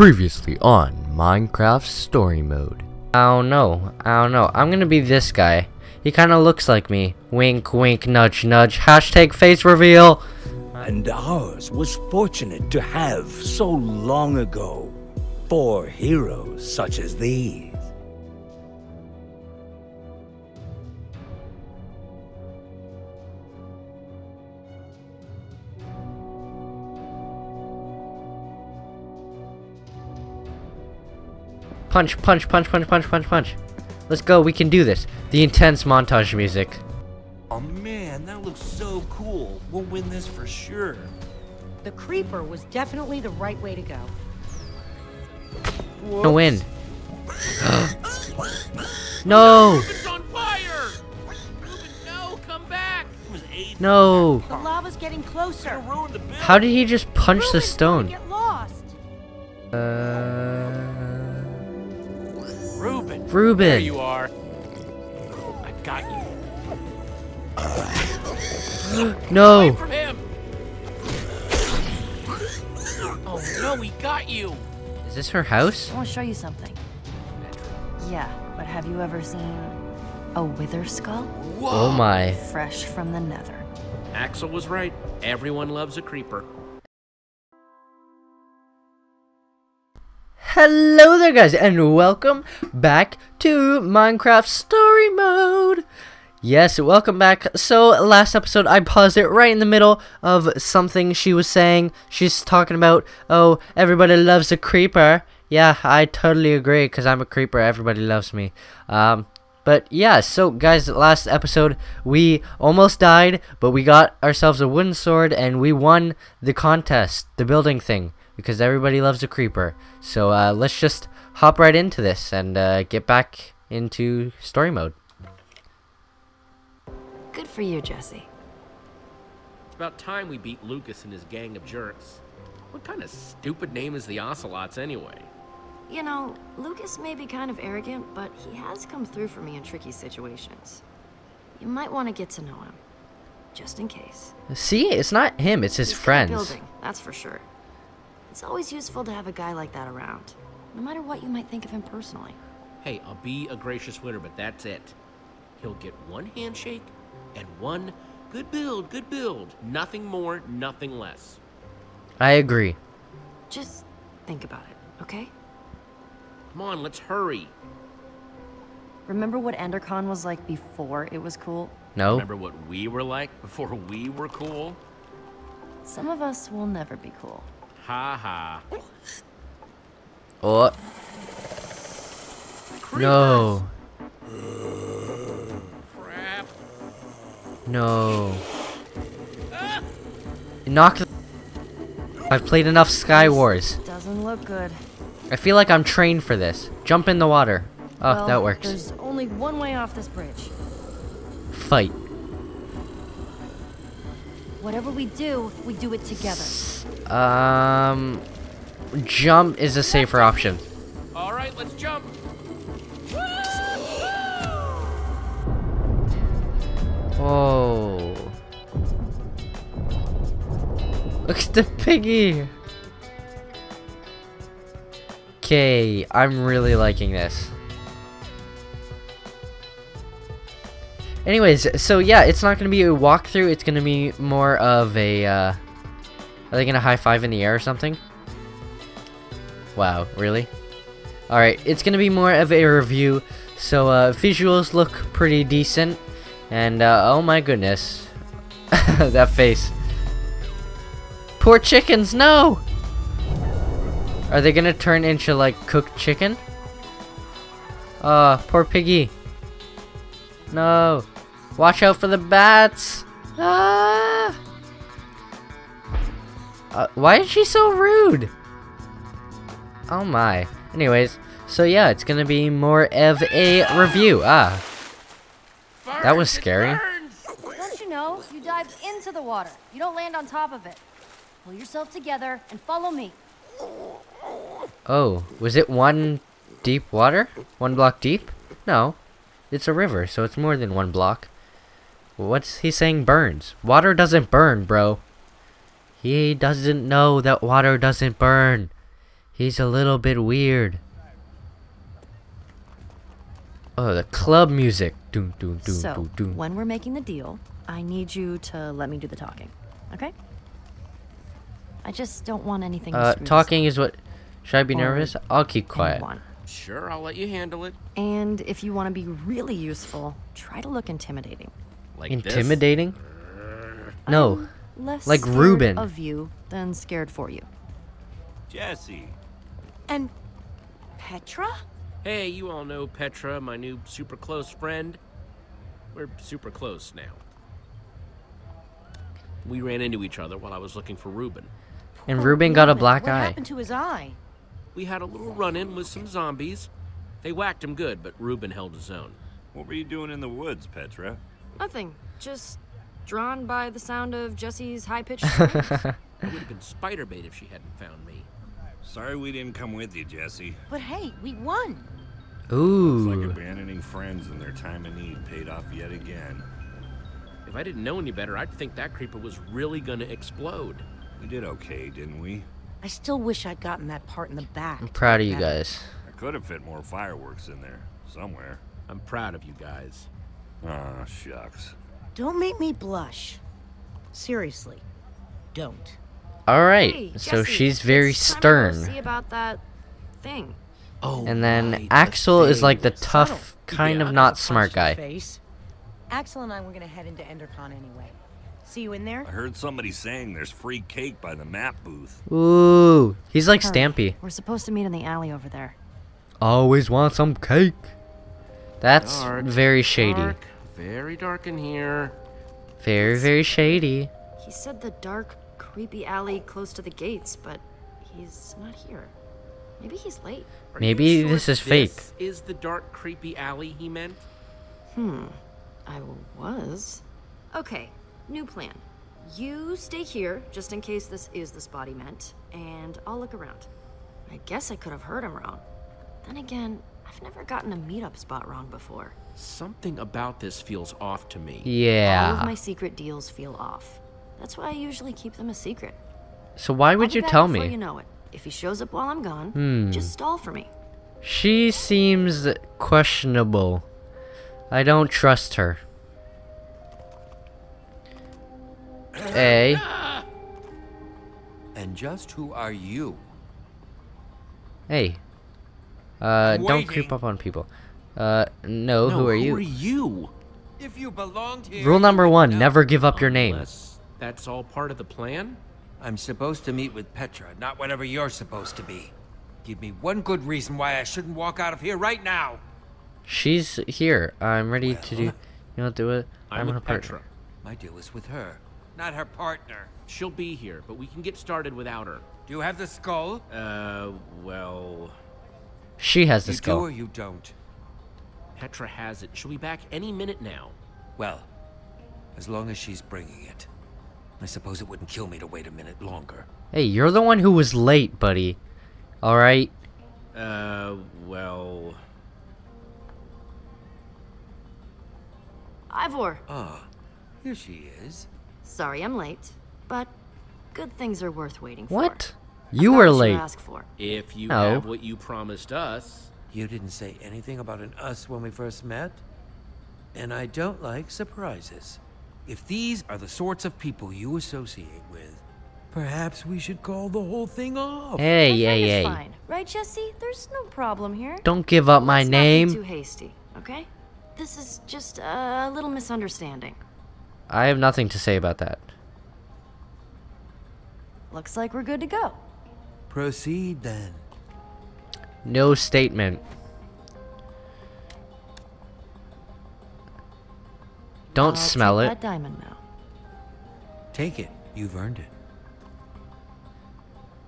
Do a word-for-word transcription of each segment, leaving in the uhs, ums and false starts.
Previously on Minecraft Story Mode. I don't know. I don't know. I'm gonna be this guy. He kind of looks like me. Wink, wink, nudge, nudge. Hashtag face reveal. And ours was fortunate to have so long ago four heroes such as these. Punch, punch, punch, punch, punch, punch, punch. Let's go, we can do this. The intense montage music. Oh man, that looks so cool. We'll win this for sure. The creeper was definitely the right way to go. Whoops. No win. No! It's on fire! No, come back! It was Aiden. No! The lava's getting closer. How did he just punch Ruben's the stone? Get lost. Uh... Ruben! Ruben! There you are! I got you! No! Away from him. Oh no, we got you! Is this her house? I want to show you something. Yeah, but have you ever seen a wither skull? Whoa. Oh my! Fresh from the nether. Axel was right. Everyone loves a creeper. Hello there guys, and welcome back to Minecraft Story Mode! Yes, welcome back. So, last episode I paused it right in the middle of something she was saying. She's talking about, oh, everybody loves a creeper. Yeah, I totally agree, because I'm a creeper, everybody loves me. Um, but yeah, so guys, last episode we almost died, but we got ourselves a wooden sword and we won the contest, the building thing. Because everybody loves a creeper. So uh, let's just hop right into this and uh, get back into story mode. Good for you, Jesse. It's about time we beat Lucas and his gang of jerks. What kind of stupid name is the Ocelots anyway? You know, Lucas may be kind of arrogant, but he has come through for me in tricky situations. You might want to get to know him, just in case. See, it's not him, it's his He's friends. Building, that's for sure. It's always useful to have a guy like that around, no matter what you might think of him personally. Hey, I'll be a gracious winner, but that's it. He'll get one handshake and one good build, good build. Nothing more, nothing less. I agree. Just think about it, okay? Come on, let's hurry. Remember what Endercon was like before it was cool? No. Remember what we were like before we were cool? Some of us will never be cool. Ha ha. Oh. Creepers. No. Crap. No. Ah. Knock the I've played enough Sky Wars. Doesn't look good. I feel like I'm trained for this. Jump in the water. Oh, well, that works. There's only one way off this bridge. Fight. Whatever we do, we do it together. Um, jump is a safer option. All right, let's jump. Oh. Look at the piggy. Okay, I'm really liking this. Anyways, so yeah, it's not going to be a walkthrough. It's going to be more of a, uh, are they going to high five in the air or something? Wow, really? Alright, it's going to be more of a review. So, uh, visuals look pretty decent. And, uh, oh my goodness. That face. Poor chickens, no! Are they going to turn into, like, cooked chicken? Uh, poor piggy. No. Watch out for the bats. Ah! Uh, why is she so rude? Oh my. Anyways, so yeah, it's gonna be more of a review. Ah. Burn, that was scary. Don't you know, you dive into the water. You don't land on top of it. Pull yourself together and follow me. Oh, was it one deep water? One block deep? No. It's a river, so it's more than one block. What's he saying burns? Water doesn't burn, bro. He doesn't know that water doesn't burn. He's a little bit weird. Oh, the club music. Doom, doom, doom, so, doom, doom. When we're making the deal, I need you to let me do the talking. Okay? I just don't want anything uh, to talking is what... Should I be nervous? I'll keep quiet. Sure, I'll let you handle it. And if you want to be really useful, try to look intimidating. Like intimidating? This? No. I'm less like scared Ruben. Of you than scared for you. Jesse. And Petra? Hey, you all know Petra, my new super close friend. We're super close now. We ran into each other while I was looking for Ruben. And Ruben got a black eye. What happened to his eye? We had a little run-in with some zombies. They whacked him good, but Ruben held his own. What were you doing in the woods, Petra? Nothing. Just drawn by the sound of Jesse's high-pitched screams. I would have been spider bait if she hadn't found me. Sorry we didn't come with you, Jesse. But hey, we won. Ooh. It's like abandoning friends in their time of need paid off yet again. If I didn't know any better, I'd think that creeper was really gonna explode. We did okay, didn't we? I still wish I'd gotten that part in the back. I'm proud of you guys. I could have fit more fireworks in there somewhere. I'm proud of you guys. Aw, shucks. Don't make me blush. Seriously, don't. All right. Hey, so Jesse, she's very stern. See about that thing. Oh. And then right, Axel the is like the tough, kind yeah, of not smart guy. Face. Axel and I were gonna head into Endercon anyway. See you in there? I heard somebody saying there's free cake by the map booth. Ooh, he's like Hurry. Stampy. We're supposed to meet in the alley over there. Always want some cake. That's dark, very shady. Dark, very dark in here. Very, very shady. He said the dark, creepy alley close to the gates, but he's not here. Maybe he's late. Are Maybe sure this is fake. This is the dark, creepy alley he meant? Hmm, I was. Okay. New plan. You stay here, just in case this is the spot he meant, and I'll look around. I guess I could have heard him wrong. Then again, I've never gotten a meetup spot wrong before. Something about this feels off to me. Yeah. All of my secret deals feel off. That's why I usually keep them a secret. So why would you tell me? You know it. If he shows up while I'm gone, hmm. just stall for me. She seems questionable. I don't trust her. Hey. And just who are you? Hey. Uh, don't creep up on people. Uh, no, no who are who you? Who are you? If you belonged here, rule number one, never give up your name. That's all part of the plan? I'm supposed to meet with Petra, not whenever you're supposed to be. Give me one good reason why I shouldn't walk out of here right now. She's here. I'm ready well, to do... You know, do it. I'm, I'm her partner. Petra. My deal is with her. Not her partner. She'll be here, but we can get started without her. Do you have the skull? Uh, well... She has the you skull. You do or you don't? Petra has it. She'll be back any minute now. Well, as long as she's bringing it. I suppose it wouldn't kill me to wait a minute longer. Hey, you're the one who was late, buddy. Alright? Uh, well... Ivor! Ah, here she is. Sorry I'm late, but good things are worth waiting for. What? You were late. Ask for. If you no. have what you promised us. You didn't say anything about an us when we first met. And I don't like surprises. If these are the sorts of people you associate with, perhaps we should call the whole thing off. Hey, hey, hey. Fine. Right, Jesse? There's no problem here. Don't give up my Let's name. Not be too hasty, okay? This is just a little misunderstanding. I have nothing to say about that. Looks like we're good to go. Proceed then. No statement. Don't I'll smell take it. That diamond now. Take it. You've earned it.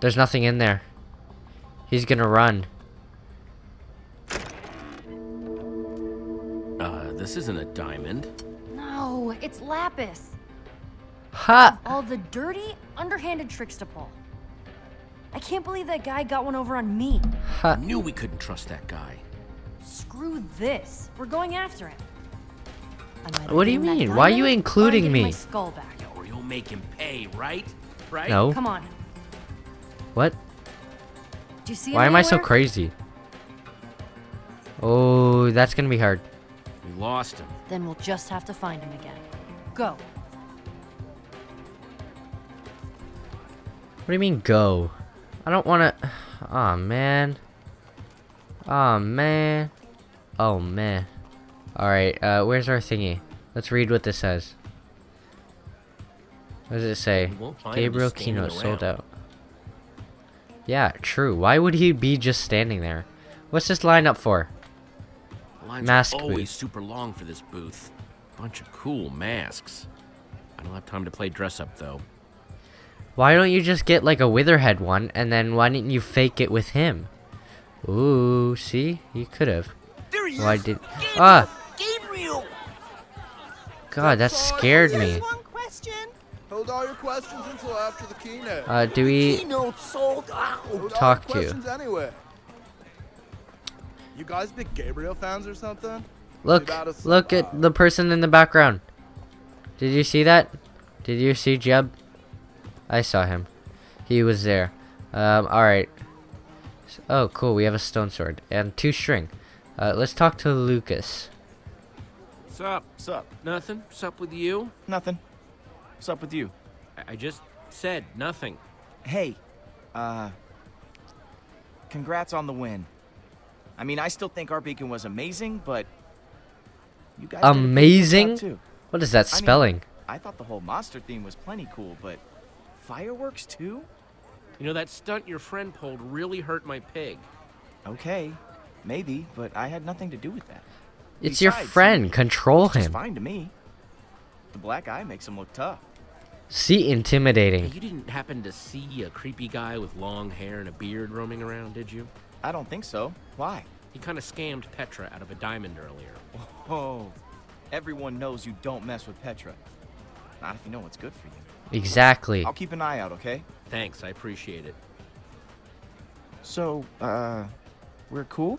There's nothing in there. He's gonna run. Uh, this isn't a diamond. No, it's lapis. Ha! All the dirty, underhanded tricks to pull. I can't believe that guy got one over on me. Ha! I knew we couldn't trust that guy. Screw this. We're going after him. What do you mean? Why are you including me? My skull back. Or you'll make him pay, right? Right? No. Come on. What? Do you see Why him am anywhere? I so crazy? Oh, that's gonna be hard. We lost him. Then we'll just have to find him again. Go. What do you mean go? I don't wanna... Aw, man. Aw, man. Oh, man. Alright, uh, where's our thingy? Let's read what this says. What does it say? Gabriel Kino sold out. Yeah, true. Why would he be just standing there? What's this line up for? Lines Mask are always booth. super long for this booth. Bunch of cool masks. I don't have time to play dress up though. Why don't you just get like a Witherhead one, and then why didn't you fake it with him? Ooh, see, you could have. There he Why is. did? Gabriel. Ah, Gabriel. God, that scared me. Just one question. Hold all your questions until after the keynote. Uh, do we sold out. talk to you? Anyway. You guys big Gabriel fans or something? Look, look at the person in the background. Did you see that? Did you see Jeb? I saw him. He was there. Um, alright. Oh, cool. We have a stone sword and two string. Uh, let's talk to Lucas. Sup? Sup? Nothing? Sup with you? Nothing. Sup with you? I, I just said nothing. Hey, uh, congrats on the win. I mean, I still think our beacon was amazing, but you guys amazing? Too. What is that spelling? I mean, I thought the whole monster theme was plenty cool, but fireworks too? You know, that stunt your friend pulled really hurt my pig. Okay, maybe, but I had nothing to do with that. It's Besides, your friend. Control it's him. It's fine to me. The black eye makes him look tough. See, intimidating. Hey, you didn't happen to see a creepy guy with long hair and a beard roaming around, did you? I don't think so. Why? He kind of scammed Petra out of a diamond earlier. Oh, everyone knows you don't mess with Petra. Not if you know what's good for you. Exactly. I'll keep an eye out, okay? Thanks, I appreciate it. So, uh, we're cool?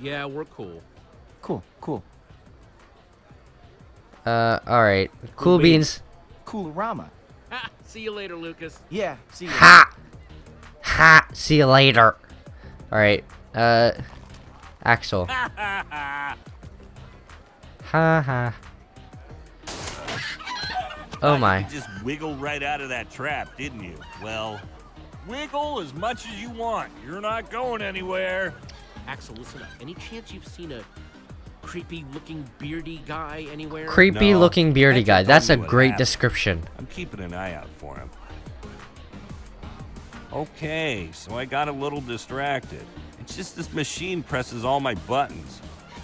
Yeah, we're cool. Cool, cool. Uh, alright. Cool, cool beans. Coolorama. Ha! See you later, Lucas. Yeah, see you later. Ha! Ha! See you later. Alright, uh, Axel. Ha ha. Oh my. You just wiggle right out of that trap, didn't you? Well, wiggle as much as you want. You're not going anywhere. Axel, listen up. Any chance you've seen a creepy looking beardy guy anywhere? Creepy no, looking beardy guy. That's a great description. I'm keeping an eye out for him. Okay, so I got a little distracted. It's just this machine presses all my buttons.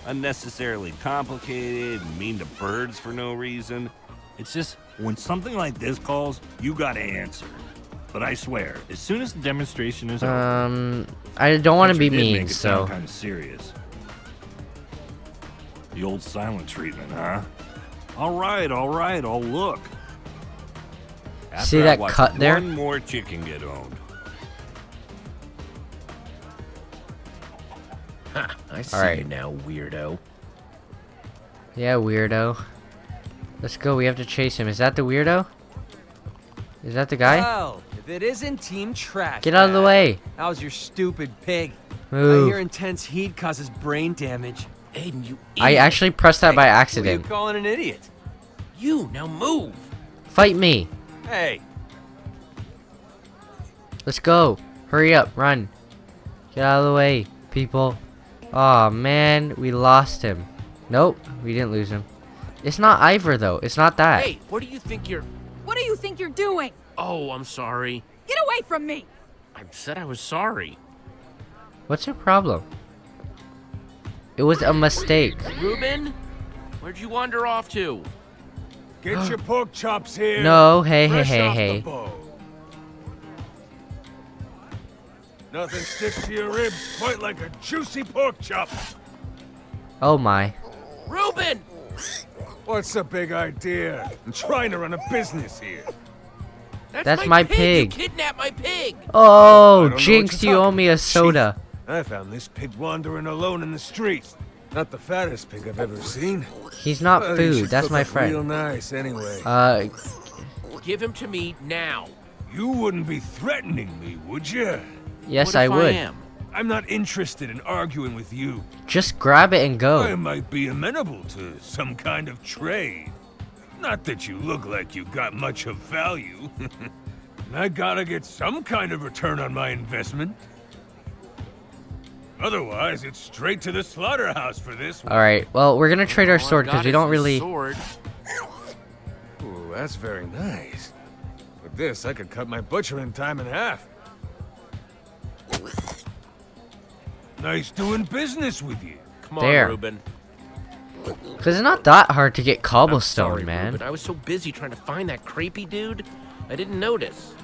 Unnecessarily complicated, mean to birds for no reason. It's just, when something like this calls, you gotta answer. But I swear, as soon as the demonstration is over... Um, I don't want to be mean, so... kind of serious. The old silent treatment, huh? Alright, alright, I'll look. After See that cut one there? One more chicken get owned. Ha, I see right. you now, weirdo. Yeah, weirdo. Let's go. We have to chase him. Is that the weirdo? Is that the guy? Oh, if it isn't Team Trash. Get out of the way. That was your stupid pig. Move. I hear intense heat causes brain damage. Aiden, you idiot. I actually pressed that hey, by accident. Who are you calling an idiot? You, now move. Fight me. Hey. Let's go. Hurry up. Run. Get out of the way, people. Aw, man. We lost him. Nope. We didn't lose him. It's not Ivor, though. It's not that. Hey, what do you think you're... What do you think you're doing? Oh, I'm sorry. Get away from me. I said I was sorry. What's your problem? It was a mistake. Ruben? Where'd you wander off to? Get your pork chops here. No, hey, Fresh hey, hey, hey. Nothing sticks to your ribs quite like a juicy pork chop. Oh my. Ruben! What's the big idea? I'm trying to run a business here. That's, That's my, my pig. pig. You kidnapped my pig. Oh, Jinx, you owe me a soda. Chief, I found this pig wandering alone in the streets. Not the fattest pig I've ever seen. He's not well, food. That's my friend. Real nice, anyway. Uh, give him to me now. You wouldn't be threatening me, would you? Yes, I would. I am? I'm not interested in arguing with you. Just grab it and go. I might be amenable to some kind of trade. Not that you look like you got much of value. I gotta get some kind of return on my investment. Otherwise, it's straight to the slaughterhouse for this one. All right. Well, we're gonna trade our sword because we don't really. Sword. Ooh, that's very nice. With this, I could cut my butcher in time in half. Nice doing business with you. Come on, there. Ruben. Because it's not that hard to get cobblestone, sorry, man. But I was so busy trying to find that creepy dude, I didn't notice.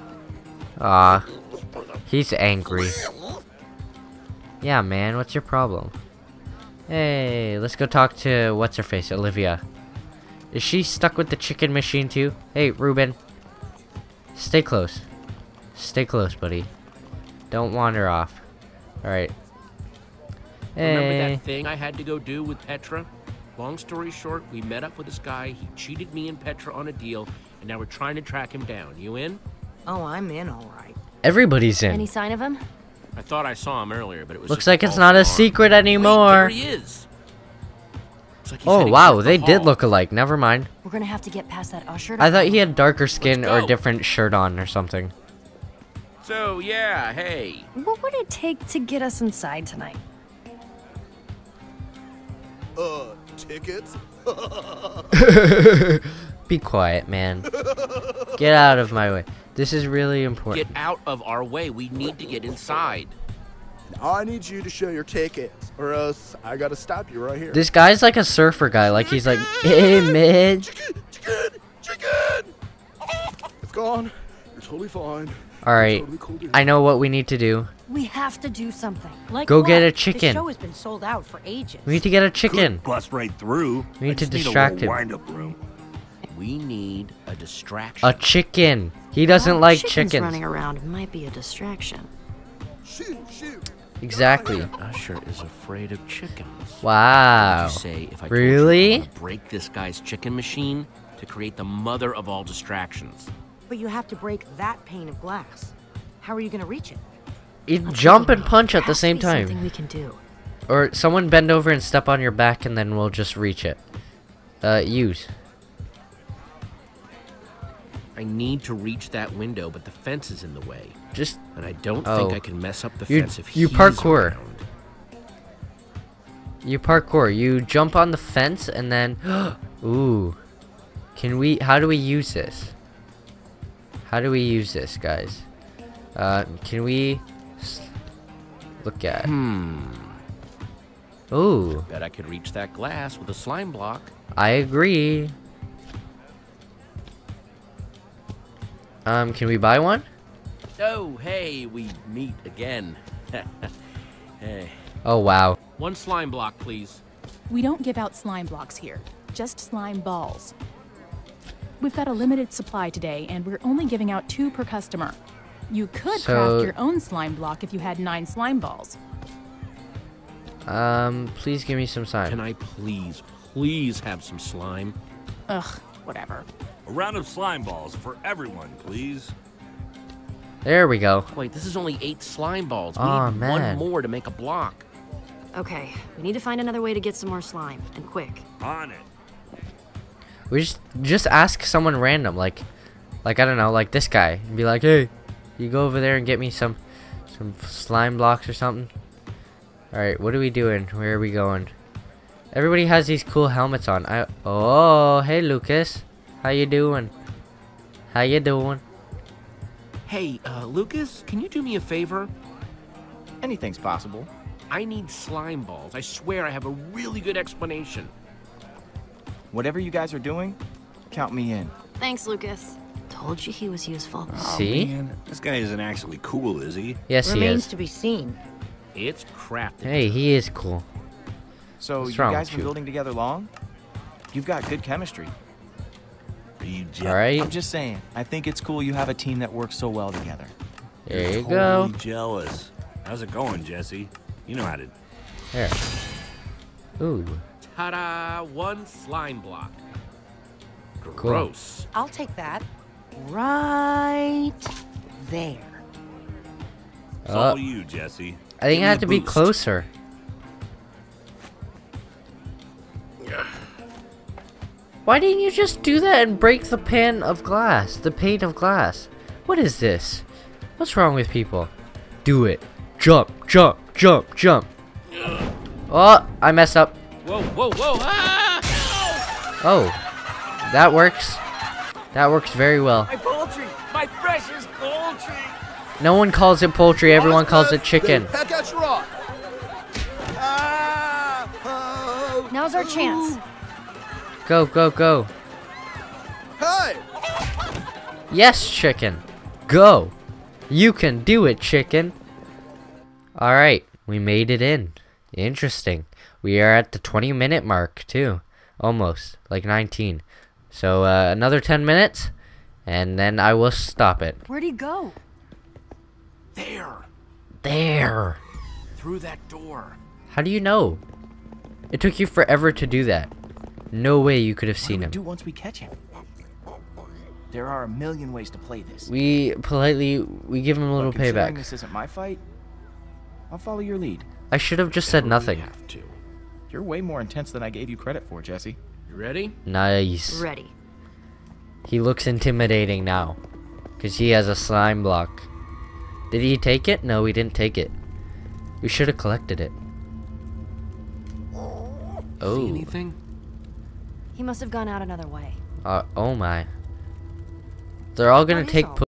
Ah, uh, he's angry. Yeah, man, what's your problem? Hey, let's go talk to what's her face, Olivia. Is she stuck with the chicken machine too? Hey, Ruben. Stay close. Stay close, buddy. Don't wander off. All right. Hey. Remember that thing I had to go do with Petra? Long story short, we met up with this guy. He cheated me and Petra on a deal, and now we're trying to track him down. You in? Oh, I'm in, all right. Everybody's in. Any sign of him? I thought I saw him earlier, but it was. Looks like it's not a secret anymore. Wait, there he is. Like oh wow, they the did look alike. Never mind. We're gonna have to get past that usher. I thought he had darker skin or a different shirt on or something. So yeah, hey. What would it take to get us inside tonight? Uh, tickets? Be quiet, man. Get out of my way. This is really important. Get out of our way. We need to get inside. I need you to show your tickets, or else I gotta stop you right here. This guy's like a surfer guy. Like he's like, hey, man. Chicken, chicken, chicken. It's gone. You're totally fine. All right. Totally cool, I know what we need to do. We have to do something. Like Go what? get a chicken. The show has been sold out for ages. We need to get a chicken. Could bust right through. We need I to distract need a him. Room. We need a distraction. A chicken. He doesn't well, like chickens. chickens. Running around might be a distraction. Shoot, shoot. Exactly. The usher is afraid of chickens. Wow. What would you say if I really? Told you I break this guy's chicken machine to create the mother of all distractions. But you have to break that pane of glass. How are you going to reach it? You jump and punch at the same time. Something we can do. Or someone bend over and step on your back, and then we'll just reach it. Uh, use. I need to reach that window, but the fence is in the way. Just and I don't oh. think I can mess up the you, fence if you he's parkour. Around. You parkour. You jump on the fence and then. Ooh, can we? How do we use this? How do we use this, guys? Uh, can we look at? Hmm. Ooh. I bet I could reach that glass with a slime block. I agree. Um, can we buy one? Oh, hey, we meet again. Hey. Oh, wow. One slime block, please. We don't give out slime blocks here, just slime balls. We've got a limited supply today, and we're only giving out two per customer. You could so, craft your own slime block if you had nine slime balls. Um, please give me some slime. Can I please, please have some slime? Ugh, whatever. A round of slime balls for everyone, please. There we go. Wait, this is only eight slime balls. We oh, need man. one more to make a block. Okay, we need to find another way to get some more slime, and quick. On it. We just just ask someone random, like, like I don't know, like this guy, and be like, hey, you go over there and get me some, some slime blocks or something. All right, what are we doing? Where are we going? Everybody has these cool helmets on. I oh, hey Lucas. How you doing? How you doing? Hey, uh, Lucas, can you do me a favor? Anything's possible. I need slime balls. I swear I have a really good explanation. Whatever you guys are doing, count me in. Thanks, Lucas. Told you he was useful. Oh, see? Man. This guy isn't actually cool, is he? Yes, Remains he is. Remains to be seen. It's crafted. Hey, he is cool. So What's you guys been you? building together long? You've got good chemistry. All right. I'm just saying, I think it's cool you have a team that works so well together. There you totally go. Jealous. How's it going, Jesse? You know how to. There. Ooh. Ta-da! One slime block. Gross. Cool. I'll take that. Right there. It's uh, all you, Jesse. I think I have to boost. be closer. Why didn't you just do that and break the pan of glass? The pane of glass. What is this? What's wrong with people? Do it. Jump, jump, jump, jump. Ugh. Oh, I messed up. Whoa, whoa, whoa. Ah! Oh, that works. That works very well. My poultry, my precious poultry. No one calls it poultry. Everyone calls it chicken. That gets raw. Now's our chance. Go, go, go. Hey! Yes, chicken. Go. You can do it, chicken. Alright, we made it in. Interesting. We are at the twenty minute mark, too. Almost. Like nineteen. So, uh, another ten minutes, and then I will stop it. Where'd he go? There. There. Through that door. How do you know? It took you forever to do that. No way you could have seen him. What do we do once we catch him? There are a million ways to play this. We politely we give him a little payback. Considering this isn't my fight, I'll follow your lead. I should have just said nothing. Have to. You're way more intense than I gave you credit for, Jesse. You ready? Nice. Ready. He looks intimidating now, cause he has a slime block. Did he take it? No, he didn't take it. We should have collected it. Oh. See anything? He must have gone out another way. Uh, oh my. They're all gonna take